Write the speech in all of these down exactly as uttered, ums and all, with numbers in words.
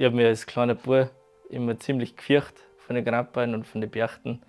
Ich habe mich als kleiner Bub immer ziemlich gefürchtet von den Krampus und von den Perchten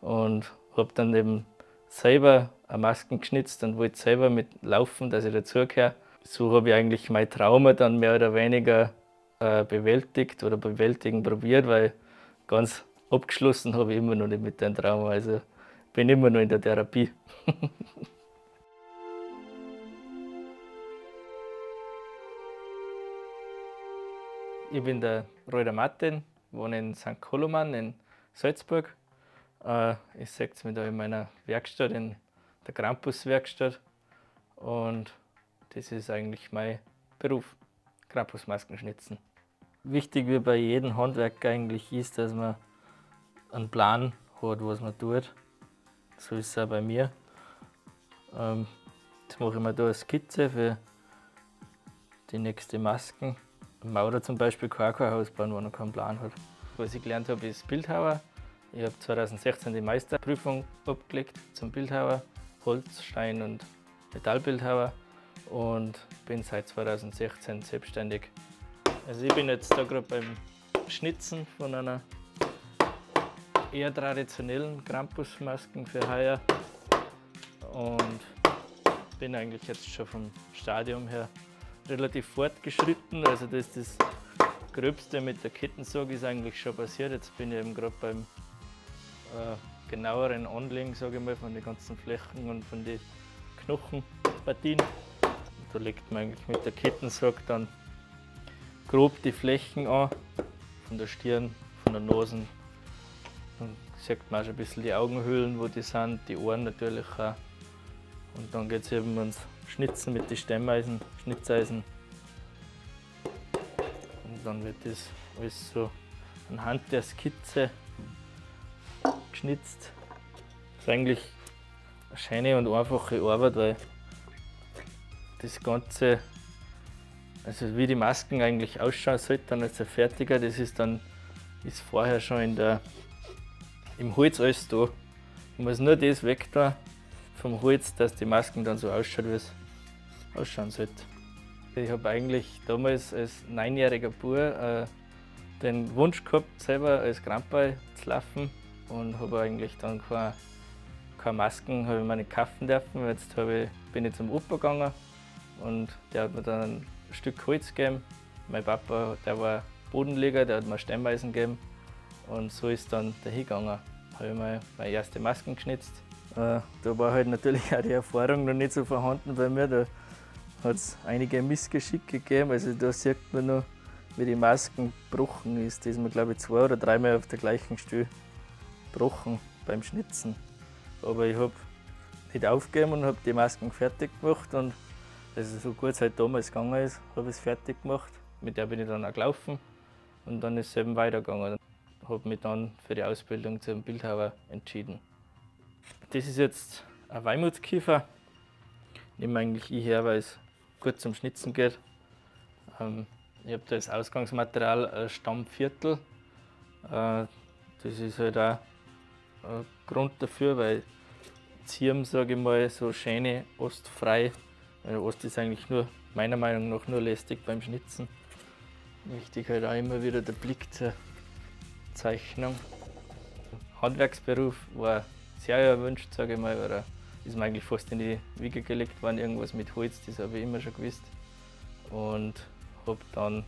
und habe dann eben selber eine Maske geschnitzt und wollte selber mit laufen, dass ich dazugehöre. So habe ich eigentlich mein Trauma dann mehr oder weniger äh, bewältigt oder bewältigen probiert, weil ganz abgeschlossen habe ich immer noch nicht mit dem Trauma. Also bin immer noch in der Therapie. Ich bin der Roider Martin, wohne in Sankt Koloman in Salzburg. Äh, ich sehe es mir da in meiner Werkstatt, in der Krampus-Werkstatt. Und das ist eigentlich mein Beruf, Krampusmasken schnitzen. Wichtig wie bei jedem Handwerk eigentlich ist, dass man einen Plan hat, was man tut. So ist es auch bei mir. Ähm, jetzt mache ich mir da eine Skizze für die nächste Masken. Ein Maurer zum Beispiel kann auch kein Haus bauen, wo er keinen Plan hat. Was ich gelernt habe, ist Bildhauer. Ich habe zweitausendsechzehn die Meisterprüfung abgelegt zum Bildhauer, Holz-, Stein- und Metallbildhauer und bin seit zweitausendsechzehn selbstständig. Also ich bin jetzt da gerade beim Schnitzen von einer eher traditionellen Krampusmasken für heuer und bin eigentlich jetzt schon vom Stadium her relativ fortgeschritten, also das, das Gröbste mit der Kettensäge ist eigentlich schon passiert. Jetzt bin ich eben gerade beim äh, genaueren Anlegen, sage ich mal, von den ganzen Flächen und von den Knochenpartien. Da legt man eigentlich mit der Kettensäge dann grob die Flächen an, von der Stirn, von der Nase. Dann sieht man auch schon ein bisschen die Augenhöhlen, wo die sind, die Ohren natürlich auch. Und dann geht es eben ans Schnitzen mit den Stemmeisen, Schnitzeisen. Und dann wird das alles so anhand der Skizze geschnitzt. Das ist eigentlich eine schöne und einfache Arbeit, weil das Ganze, also wie die Masken eigentlich ausschauen sollten als ein Fertiger, das ist dann ist vorher schon in der, im Holz alles da. Man muss nur das weg tun vom Holz, dass die Masken dann so ausschaut, wie es ausschauen sollte. Ich habe eigentlich damals als neunjähriger Bub äh, den Wunsch gehabt, selber als Krampus zu laufen und habe eigentlich dann keine, keine Masken habe ich mir nicht kaufen dürfen. Jetzt ich, bin ich zum Opa gegangen und der hat mir dann ein Stück Holz gegeben. Mein Papa, der war Bodenleger, der hat mir Stemmeisen gegeben und so ist dann dahin gegangen. Habe ich mir meine erste Masken geschnitzt. Da war halt natürlich auch die Erfahrung noch nicht so vorhanden bei mir. Da hat es einige Missgeschicke gegeben. Also da sieht man noch, wie die Masken gebrochen ist. Die ist mir, glaube ich, zwei oder dreimal auf der gleichen Stelle gebrochen beim Schnitzen. Aber ich habe nicht aufgegeben und habe die Masken fertig gemacht. Und also so gut es halt damals gegangen ist, habe ich es fertig gemacht. Mit der bin ich dann auch gelaufen und dann ist es eben weitergegangen. Ich habe mich dann für die Ausbildung zum Bildhauer entschieden. Das ist jetzt ein Weimuthskiefer. Nehme eigentlich ich her, weil es gut zum Schnitzen geht. Ähm, ich habe da als Ausgangsmaterial ein Stammviertel. Äh, das ist halt auch ein Grund dafür, weil Zirm, sage ich mal, so schöne ostfrei. Weil Ost ist eigentlich nur, meiner Meinung nach, nur lästig beim Schnitzen. Wichtig halt auch immer wieder der Blick zur Zeichnung. Handwerksberuf war sehr erwünscht, sage ich mal, oder ist mir eigentlich fast in die Wiege gelegt worden, irgendwas mit Holz, das habe ich immer schon gewusst. Und habe dann,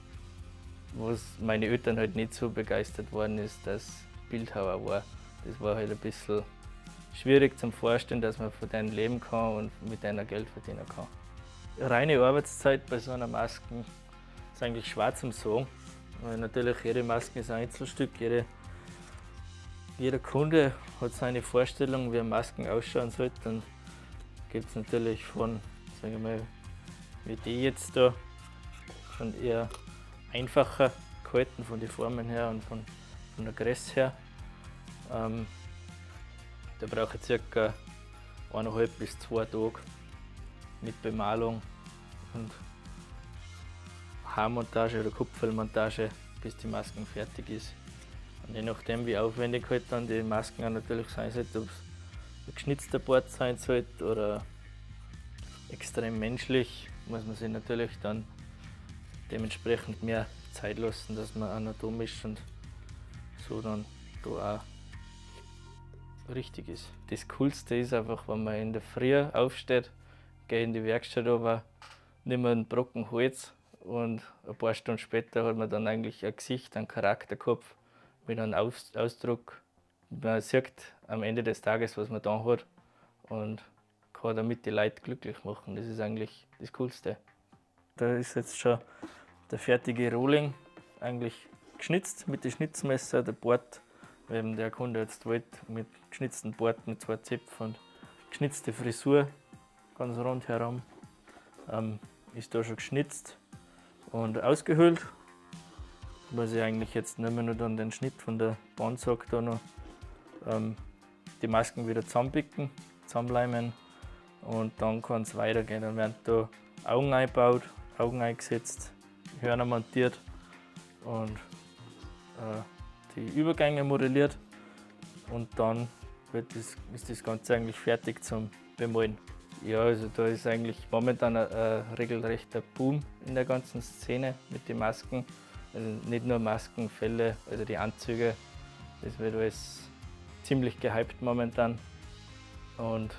was meine Eltern halt nicht so begeistert worden ist, dass Bildhauer war. Das war halt ein bisschen schwierig zum Vorstellen, dass man von denen leben kann und mit denen Geld verdienen kann. Reine Arbeitszeit bei so einer Maske ist eigentlich schwer zum Sagen, weil natürlich jede Maske ist ein Einzelstück, jede Jeder Kunde hat seine Vorstellung, wie Masken ausschauen sollten. Dann gibt es natürlich von, sagen wir mal, wie die jetzt da, von eher einfacher gehalten, von den Formen her und von, von der Größe her. Ähm, da brauche ich circa eineinhalb bis zwei Tage mit Bemalung und Haarmontage oder Kupfermontage, bis die Masken fertig ist. Und je nachdem, wie aufwendig halt dann die Masken auch natürlich sein sollten, ob es ein geschnitzter Bart sein sollte oder extrem menschlich, muss man sich natürlich dann dementsprechend mehr Zeit lassen, dass man anatomisch und so dann da auch richtig ist. Das Coolste ist einfach, wenn man in der Früh aufsteht, geht in die Werkstatt, aber nimmt einen Brocken Holz und ein paar Stunden später hat man dann eigentlich ein Gesicht, einen Charakterkopf mit einem Aus Ausdruck. Man sieht am Ende des Tages, was man da hat und kann damit die Leute glücklich machen. Das ist eigentlich das Coolste. Da ist jetzt schon der fertige Rohling eigentlich geschnitzt mit dem Schnitzmesser, der Bart, wenn der Kunde jetzt wollte, mit geschnitzten Bart, mit zwei Zöpfen und geschnitzte Frisur, ganz rundherum, ähm, ist da schon geschnitzt und ausgehöhlt, was ich eigentlich jetzt nicht mehr nur dann den Schnitt von der Bandsack da noch ähm, die Masken wieder zusammenpicken, zusammenleimen und dann kann es weitergehen. Dann werden da Augen eingebaut, Augen eingesetzt, Hörner montiert und äh, die Übergänge modelliert und dann wird das, ist das Ganze eigentlich fertig zum Bemalen. Ja, also da ist eigentlich momentan ein, ein regelrechter Boom in der ganzen Szene mit den Masken. Also nicht nur Masken, Felle, also die Anzüge, das wird alles ziemlich gehypt momentan. Und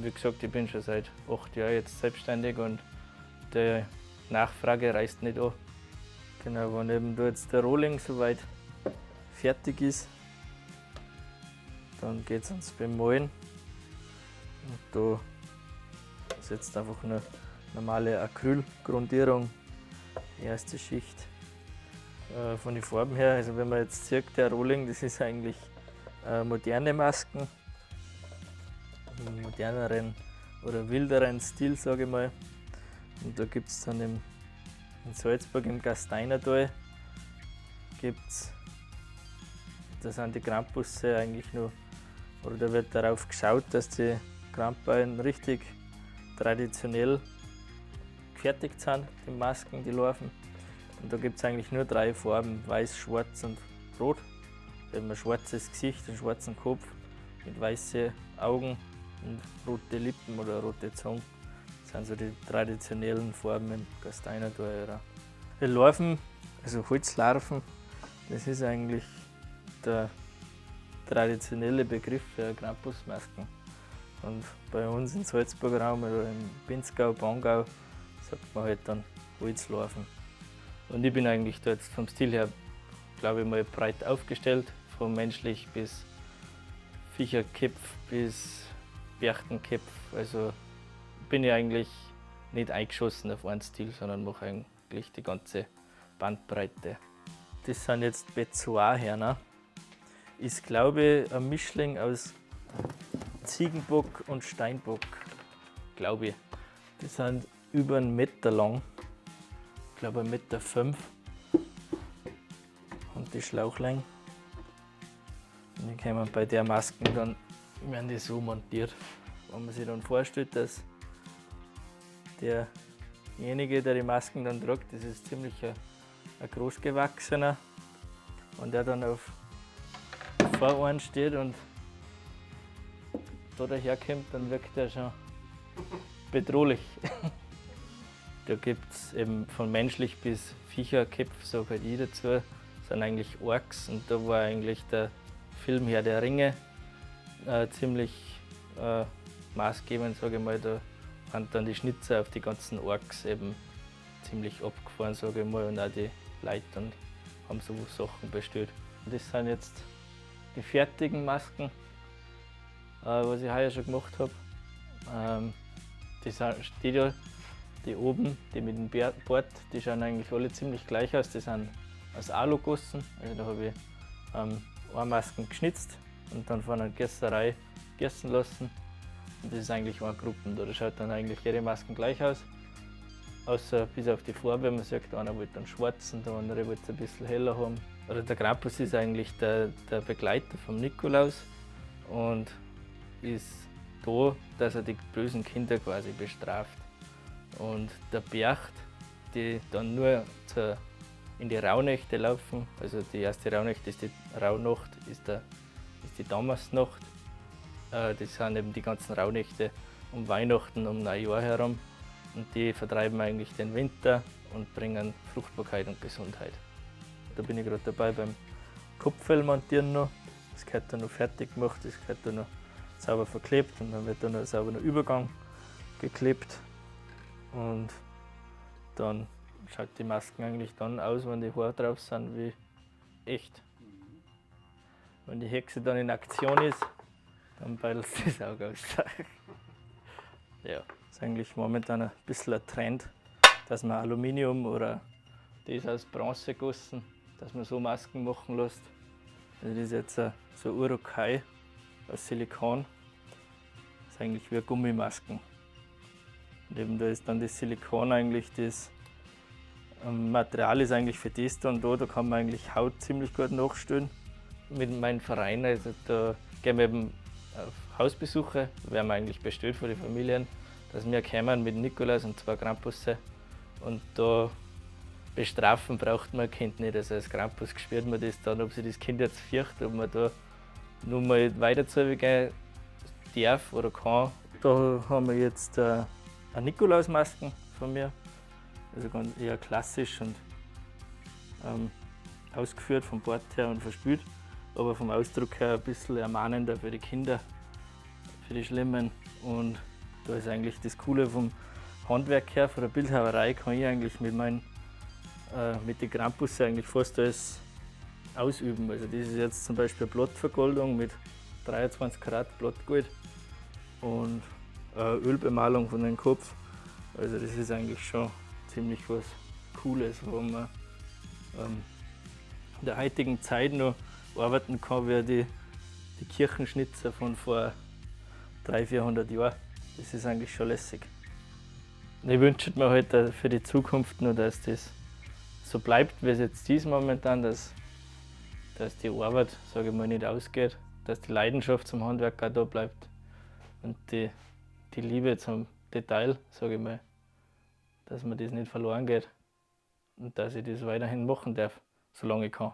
wie gesagt, ich bin schon seit acht Jahren jetzt selbstständig und die Nachfrage reißt nicht an. Genau, wenn eben da jetzt der Rohling soweit fertig ist, dann geht es ans Bemalen. Und da ist jetzt einfach eine normale Acrylgrundierung, die erste Schicht. Äh, von den Farben her, also wenn man jetzt sieht, der Rohling, das ist eigentlich äh, moderne Masken, einen moderneren oder wilderen Stil, sage ich mal. Und da gibt es dann im, in Salzburg im Gasteinertal, gibt's, da sind die Krampusse eigentlich nur, oder da wird darauf geschaut, dass die Krampeien richtig traditionell gefertigt sind, die Masken, die Larven. Und da gibt es eigentlich nur drei Farben, weiß, schwarz und rot. Da haben wir ein schwarzes Gesicht, einen schwarzen Kopf mit weißen Augen und rote Lippen oder rote Zungen. Das sind so die traditionellen Farben im Gasteinertor. Die Larven, also Holzlarven, das ist eigentlich der traditionelle Begriff für Krampusmasken. Und bei uns im Salzburger Raum oder im Pinzgau, Pongau sagt man halt dann Holzlarven. Und ich bin eigentlich da jetzt vom Stil her, glaube ich, mal breit aufgestellt, von menschlich bis Viecherköpf bis Perchtenköpf. Also bin ich eigentlich nicht eingeschossen auf einen Stil, sondern mache eigentlich die ganze Bandbreite. Das sind jetzt Bezoar-Hörner. Ist, glaube ich, ein Mischling aus Ziegenbock und Steinbock, glaube ich. Die sind über einen Meter lang, ich glaube einen Meter fünf. Und die Schlauchlänge. Die kommen bei der Masken, dann werden die so montiert. Wenn man sich dann vorstellt, dass derjenige, der die Masken dann trägt, das ist ziemlich ein, ein großgewachsener und der dann auf Vorarm steht und da daherkommt, dann wirkt er schon bedrohlich. Da gibt es eben von menschlich bis Viecherköpf, sage halt ich dazu, sind eigentlich Orks und da war eigentlich der Film Herr der Ringe äh, ziemlich äh, maßgebend, sage ich mal. Da haben dann die Schnitzer auf die ganzen Orks eben ziemlich abgefahren, sage ich mal, und auch die Leute dann haben so Sachen bestellt. Und das sind jetzt die fertigen Masken, äh, was ich heuer schon gemacht habe. Ähm, die sind, die da, die oben, die mit dem Bart, die schauen eigentlich alle ziemlich gleich aus. Die sind aus Alu gegossen, also da habe ich ähm, Ohrmasken geschnitzt und dann von einer Gässerei gessen lassen. Und das ist eigentlich eine Gruppe, da schaut dann eigentlich jede Masken gleich aus. Außer bis auf die Farbe, man sagt, einer wollte einen schwarzen, der andere wollte es ein bisschen heller haben. Oder der Krampus ist eigentlich der, der Begleiter vom Nikolaus und ist da, dass er die bösen Kinder quasi bestraft. Und der Percht, die dann nur zur, in die Rauhnächte laufen, also die erste Rauhnächte ist die Rauhnacht, ist, der, ist die Damastnacht. Äh, das sind eben die ganzen Rauhnächte um Weihnachten, um Neujahr herum. Und die vertreiben eigentlich den Winter und bringen Fruchtbarkeit und Gesundheit. Da bin ich gerade dabei beim Kopfellmontieren noch. Das gehört dann noch fertig gemacht, das gehört dann noch sauber verklebt und dann wird dann noch sauber ein Übergang geklebt. Und dann schaut die Masken eigentlich dann aus, wenn die Haare drauf sind, wie echt. Wenn die Hexe dann in Aktion ist, dann beidelt sie das Auge aus. Ja, das ist eigentlich momentan ein bisschen ein Trend, dass man Aluminium oder das aus Bronze gegossen, dass man so Masken machen lässt. Also das ist jetzt so ein Uruk-Hai aus Silikon. Das ist eigentlich wie Gummimasken. Und eben da ist dann das Silikon eigentlich, das Material ist eigentlich für das da und da, da kann man eigentlich Haut ziemlich gut nachstellen. Mit meinem Verein, also da gehen wir eben auf Hausbesuche, werden wir eigentlich bestellt von den Familien, dass wir kommen mit Nikolaus und zwei Krampusse und da bestrafen braucht man ein Kind nicht. Also als Krampus spürt man das dann, ob sich das Kind jetzt fürcht, ob man da nur mal weiter zurückgehen darf oder kann. Da haben wir jetzt eine Nikolausmasken von mir, also ganz eher klassisch und ähm, ausgeführt vom Bord her und verspült, aber vom Ausdruck her ein bisschen ermahnender für die Kinder, für die Schlimmen. Und da ist eigentlich das Coole vom Handwerk her, von der Bildhauerei, kann ich eigentlich mit meinen äh, mit den Krampusse eigentlich fast alles ausüben. Also das ist jetzt zum Beispiel Blattvergoldung mit dreiundzwanzig Karat Blattgold und äh, Ölbemalung von dem Kopf. Also das ist eigentlich schon ziemlich was Cooles, wo man ähm, in der heutigen Zeit noch arbeiten kann wie die, die Kirchenschnitzer von vor dreihundert, vierhundert Jahren. Das ist eigentlich schon lässig. Und ich wünsche mir halt für die Zukunft nur, dass das so bleibt, wie es jetzt ist momentan, dass, dass die Arbeit, sage ich mal, nicht ausgeht, dass die Leidenschaft zum Handwerk auch da bleibt und die, die Liebe zum Detail, sage ich mal, dass mir das nicht verloren geht und dass ich das weiterhin machen darf, solange ich kann.